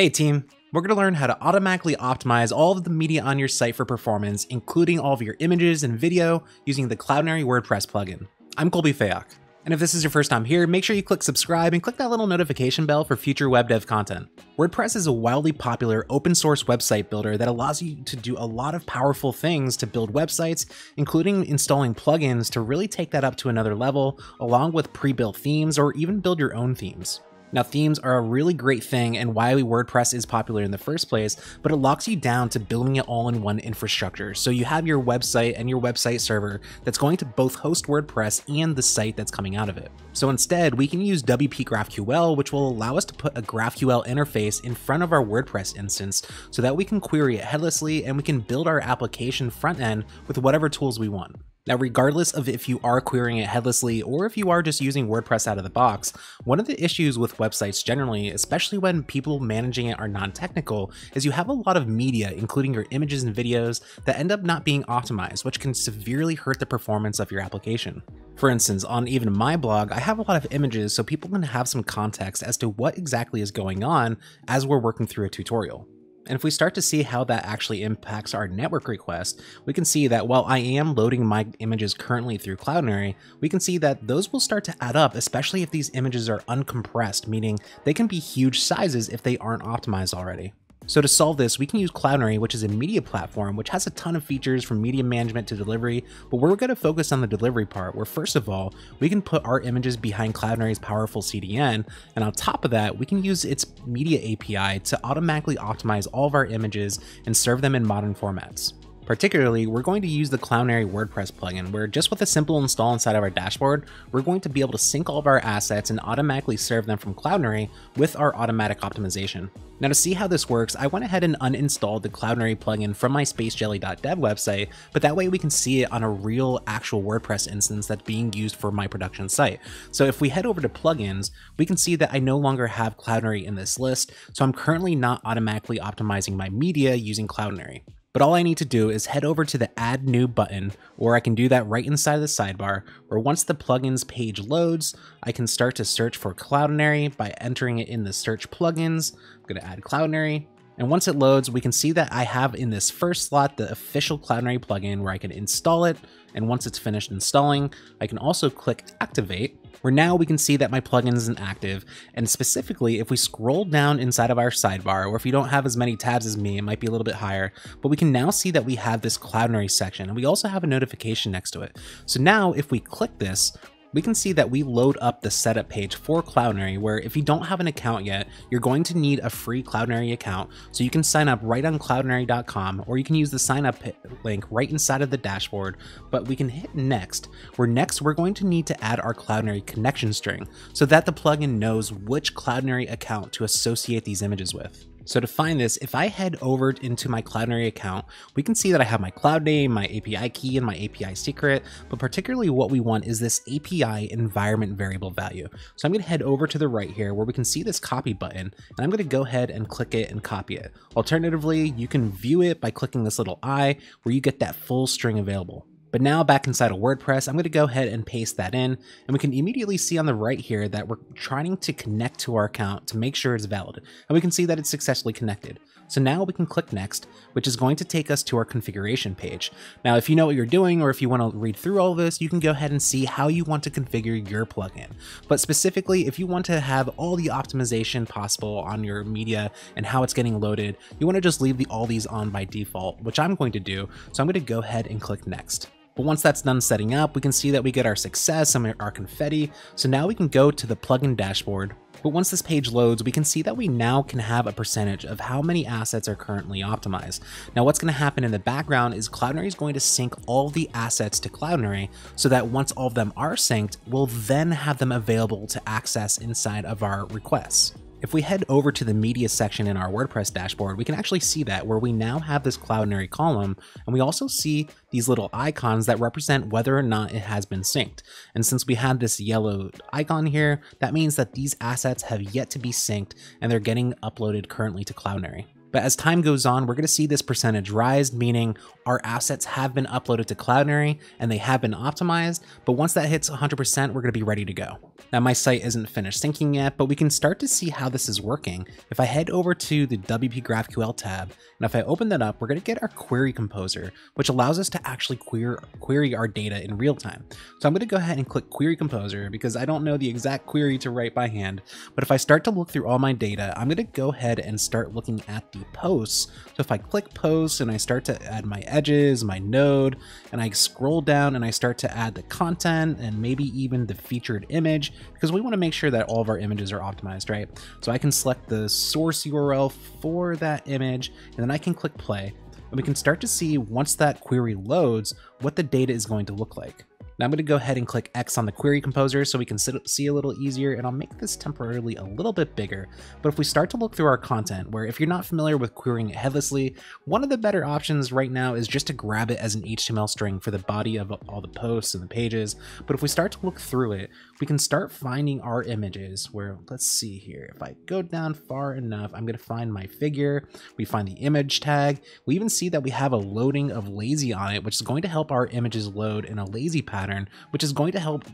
Hey team, we're going to learn how to automatically optimize all of the media on your site for performance, including all of your images and video using the Cloudinary WordPress plugin. I'm Colby Fayock, and if this is your first time here, make sure you click subscribe and click that little notification bell for future web dev content. WordPress is a wildly popular open source website builder that allows you to do a lot of powerful things to build websites, including installing plugins to really take that up to another level, along with pre-built themes or even build your own themes. Now, themes are a really great thing and why WordPress is popular in the first place, but it locks you down to building it all in one infrastructure. So you have your website and your website server that's going to both host WordPress and the site that's coming out of it. So instead, we can use WP GraphQL, which will allow us to put a GraphQL interface in front of our WordPress instance so that we can query it headlessly and we can build our application front end with whatever tools we want. Now, regardless of if you are querying it headlessly or if you are just using WordPress out of the box, one of the issues with websites generally, especially when people managing it are non-technical, is you have a lot of media, including your images and videos, that end up not being optimized, which can severely hurt the performance of your application. For instance, on even my blog, I have a lot of images so people can have some context as to what exactly is going on as we're working through a tutorial. And if we start to see how that actually impacts our network request, we can see that while I am loading my images currently through Cloudinary, we can see that those will start to add up, especially if these images are uncompressed, meaning they can be huge sizes if they aren't optimized already. So to solve this, we can use Cloudinary, which is a media platform, which has a ton of features from media management to delivery, but we're going to focus on the delivery part, where first of all, we can put our images behind Cloudinary's powerful CDN, and on top of that, we can use its media API to automatically optimize all of our images and serve them in modern formats. Particularly, we're going to use the Cloudinary WordPress plugin, where just with a simple install inside of our dashboard, we're going to be able to sync all of our assets and automatically serve them from Cloudinary with our automatic optimization. Now, to see how this works, I went ahead and uninstalled the Cloudinary plugin from my spacejelly.dev website, but that way we can see it on a real actual WordPress instance that's being used for my production site. So if we head over to plugins, we can see that I no longer have Cloudinary in this list, so I'm currently not automatically optimizing my media using Cloudinary. But all I need to do is head over to the Add New button, or I can do that right inside of the sidebar, where once the plugins page loads, I can start to search for Cloudinary by entering it in the search plugins. I'm going to add Cloudinary. And once it loads, we can see that I have in this first slot the official Cloudinary plugin where I can install it. And once it's finished installing, I can also click Activate, where now we can see that my plugin isn't active. And specifically, if we scroll down inside of our sidebar, or if you don't have as many tabs as me, it might be a little bit higher, but we can now see that we have this Cloudinary section and we also have a notification next to it. So now if we click this, we can see that we load up the setup page for Cloudinary, where if you don't have an account yet, you're going to need a free Cloudinary account. So you can sign up right on cloudinary.com, or you can use the sign up link right inside of the dashboard, but we can hit next, where next we're going to need to add our Cloudinary connection string so that the plugin knows which Cloudinary account to associate these images with. So to find this, if I head over into my Cloudinary account, we can see that I have my cloud name, my API key, and my API secret, but particularly what we want is this API environment variable value. So I'm going to head over to the right here where we can see this copy button, and I'm going to go ahead and click it and copy it. Alternatively, you can view it by clicking this little eye where you get that full string available. But now back inside of WordPress, I'm going to go ahead and paste that in, and we can immediately see on the right here that we're trying to connect to our account to make sure it's valid, and we can see that it's successfully connected. So now we can click next, which is going to take us to our configuration page. Now, if you know what you're doing, or if you want to read through all this, you can go ahead and see how you want to configure your plugin. But specifically, if you want to have all the optimization possible on your media and how it's getting loaded, you want to just leave all these on by default, which I'm going to do. So I'm going to go ahead and click next. But once that's done setting up, we can see that we get our success and our confetti. So now we can go to the plugin dashboard. But once this page loads, we can see that we now can have a percentage of how many assets are currently optimized. Now, what's going to happen in the background is Cloudinary is going to sync all the assets to Cloudinary so that once all of them are synced, we'll then have them available to access inside of our requests. If we head over to the media section in our WordPress dashboard, we can actually see that where we now have this Cloudinary column, and we also see these little icons that represent whether or not it has been synced. And since we had this yellow icon here, that means that these assets have yet to be synced and they're getting uploaded currently to Cloudinary. But as time goes on, we're going to see this percentage rise, meaning our assets have been uploaded to Cloudinary and they have been optimized. But once that hits 100%, we're going to be ready to go. Now, my site isn't finished syncing yet, but we can start to see how this is working. If I head over to the WP GraphQL tab, and if I open that up, we're going to get our query composer, which allows us to actually query our data in real time. So I'm going to go ahead and click query composer because I don't know the exact query to write by hand. But if I start to look through all my data, I'm going to go ahead and start looking at the posts. So if I click posts and I start to add my edges, my node, and I scroll down and I start to add the content and maybe even the featured image, because we want to make sure that all of our images are optimized, right? So I can select the source URL for that image, and then I can click play, and we can start to see once that query loads, what the data is going to look like. Now I'm going to go ahead and click X on the query composer so we can see a little easier, and I'll make this temporarily a little bit bigger. But if we start to look through our content, where if you're not familiar with querying it headlessly, one of the better options right now is just to grab it as an HTML string for the body of all the posts and the pages. But if we start to look through it, we can start finding our images where, let's see here, if I go down far enough, I'm going to find my figure. We find the image tag. We even see that we have a loading of lazy on it, which is going to help our images load in a lazy pattern, which is going to help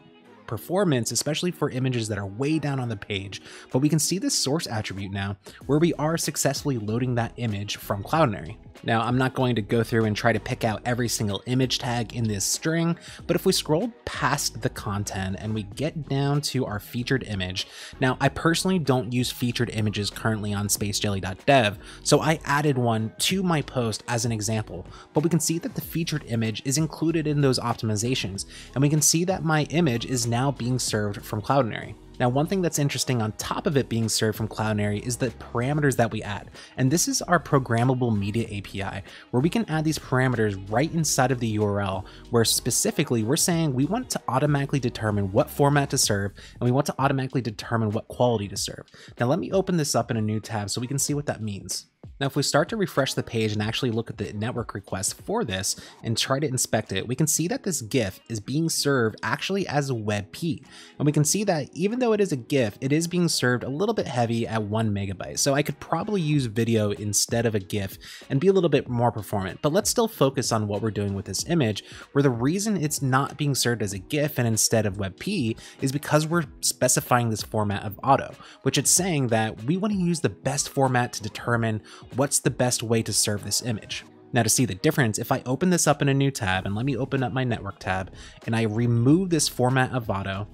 performance, especially for images that are way down on the page. But we can see this source attribute now where we are successfully loading that image from Cloudinary. Now, I'm not going to go through and try to pick out every single image tag in this string, but if we scroll past the content and we get down to our featured image. Now, I personally don't use featured images currently on spacejelly.dev, so I added one to my post as an example, but we can see that the featured image is included in those optimizations, and we can see that my image is now being served from Cloudinary. Now, one thing that's interesting on top of it being served from Cloudinary is the parameters that we add. And this is our programmable media API, where we can add these parameters right inside of the URL, where specifically we're saying we want to automatically determine what format to serve, and we want to automatically determine what quality to serve. Now, let me open this up in a new tab so we can see what that means. Now, if we start to refresh the page and actually look at the network request for this and try to inspect it, we can see that this GIF is being served actually as a WebP. And we can see that even though it is a GIF, it is being served a little bit heavy at 1 MB. So I could probably use video instead of a GIF and be a little bit more performant, but let's still focus on what we're doing with this image, where the reason it's not being served as a GIF and instead of WebP is because we're specifying this format of auto, which it's saying that we want to use the best format to determine what's the best way to serve this image. Now, to see the difference, if I open this up in a new tab, and let me open up my network tab, and I remove this format of auto,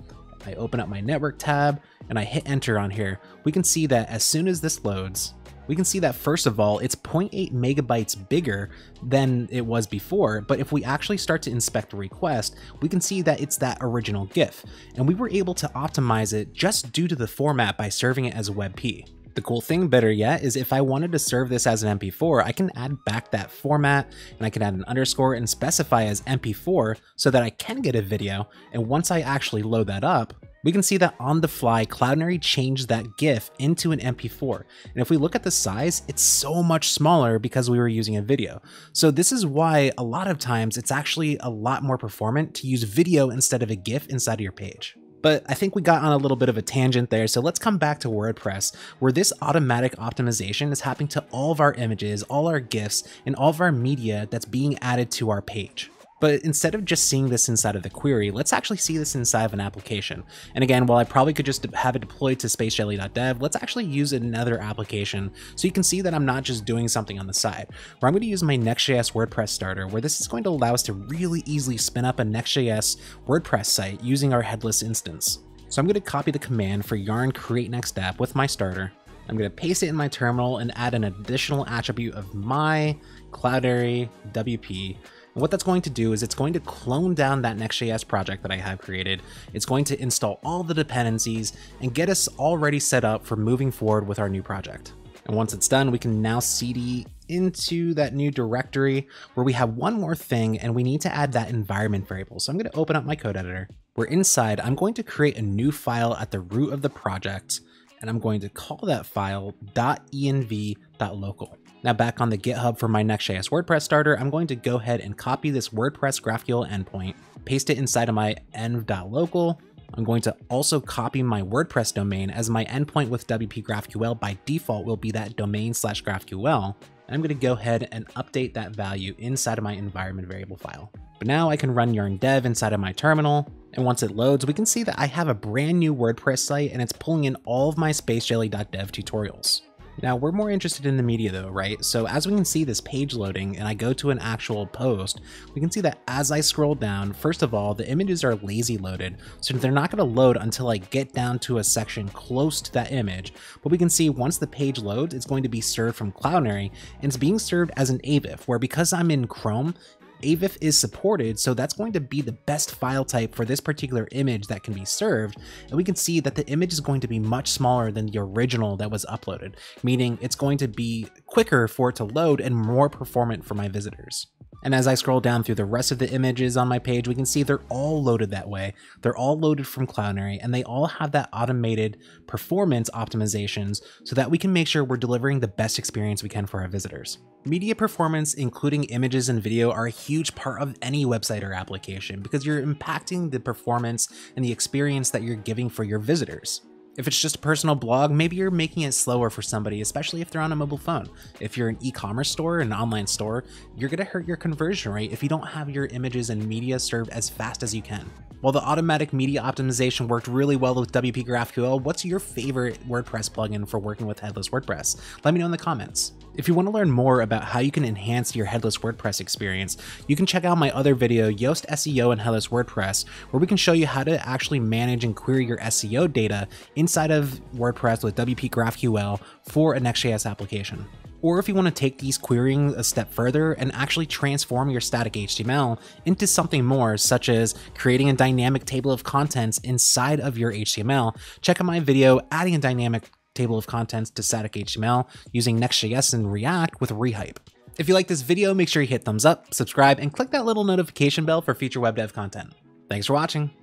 I open up my network tab and I hit enter on here, we can see that as soon as this loads, we can see that first of all, it's 0.8 MB bigger than it was before. But if we actually start to inspect the request, we can see that it's that original GIF, and we were able to optimize it just due to the format by serving it as a WebP. The cool thing, better yet, is if I wanted to serve this as an MP4, I can add back that format, and I can add an underscore and specify as MP4 so that I can get a video. And once I actually load that up, we can see that on the fly, Cloudinary changed that GIF into an MP4. And if we look at the size, it's so much smaller because we were using a video. So this is why a lot of times it's actually a lot more performant to use video instead of a GIF inside of your page. But I think we got on a little bit of a tangent there, so let's come back to WordPress, where this automatic optimization is happening to all of our images, all our GIFs, and all of our media that's being added to our page. But instead of just seeing this inside of the query, let's actually see this inside of an application. And again, while I probably could just have it deployed to spacejelly.dev, let's actually use another application so you can see that I'm not just doing something on the side. Where I'm going to use my Next.js WordPress starter, where this is going to allow us to really easily spin up a Next.js WordPress site using our headless instance. So I'm going to copy the command for yarn create next app with my starter. I'm going to paste it in my terminal and add an additional attribute of my Cloudinary WP. And what that's going to do is it's going to clone down that Next.js project that I have created. It's going to install all the dependencies and get us already set up for moving forward with our new project. And once it's done, we can now cd into that new directory, where we have one more thing, and we need to add that environment variable. So I'm going to open up my code editor, where inside I'm going to create a new file at the root of the project, and I'm going to call that file .env.local. Now, back on the GitHub for my Next.js WordPress starter, I'm going to go ahead and copy this WordPress GraphQL endpoint, paste it inside of my env.local, I'm going to also copy my WordPress domain, as my endpoint with WP GraphQL by default will be that domain/GraphQL. And I'm going to go ahead and update that value inside of my environment variable file. But now I can run yarn dev inside of my terminal. And once it loads, we can see that I have a brand new WordPress site and it's pulling in all of my spacejelly.dev tutorials. Now we're more interested in the media though, right? So as we can see this page loading and I go to an actual post, we can see that as I scroll down, first of all, the images are lazy loaded. So they're not gonna load until I get down to a section close to that image. But we can see once the page loads, it's going to be served from Cloudinary, and it's being served as an AVIF, where because I'm in Chrome, AVIF is supported, so that's going to be the best file type for this particular image that can be served, and we can see that the image is going to be much smaller than the original that was uploaded, meaning it's going to be quicker for it to load and more performant for my visitors. And as I scroll down through the rest of the images on my page, we can see they're all loaded that way. They're all loaded from Cloudinary, and they all have that automated performance optimizations so that we can make sure we're delivering the best experience we can for our visitors. Media performance, including images and video, are a huge part of any website or application because you're impacting the performance and the experience that you're giving for your visitors. If it's just a personal blog, maybe you're making it slower for somebody, especially if they're on a mobile phone. If you're an e-commerce store, an online store, you're going to hurt your conversion rate if you don't have your images and media served as fast as you can. While the automatic media optimization worked really well with WP GraphQL, what's your favorite WordPress plugin for working with headless WordPress? Let me know in the comments. If you want to learn more about how you can enhance your headless WordPress experience, you can check out my other video, Yoast SEO and Headless WordPress, where we can show you how to actually manage and query your SEO data inside of WordPress with WP GraphQL for a Next.js application. Or if you want to take these querying a step further and actually transform your static HTML into something more, such as creating a dynamic table of contents inside of your HTML, check out my video, Adding a Dynamic Table of Contents to Static HTML Using Next.js and React with Rehype. If you like this video, make sure you hit thumbs up, subscribe, and click that little notification bell for future web dev content. Thanks for watching.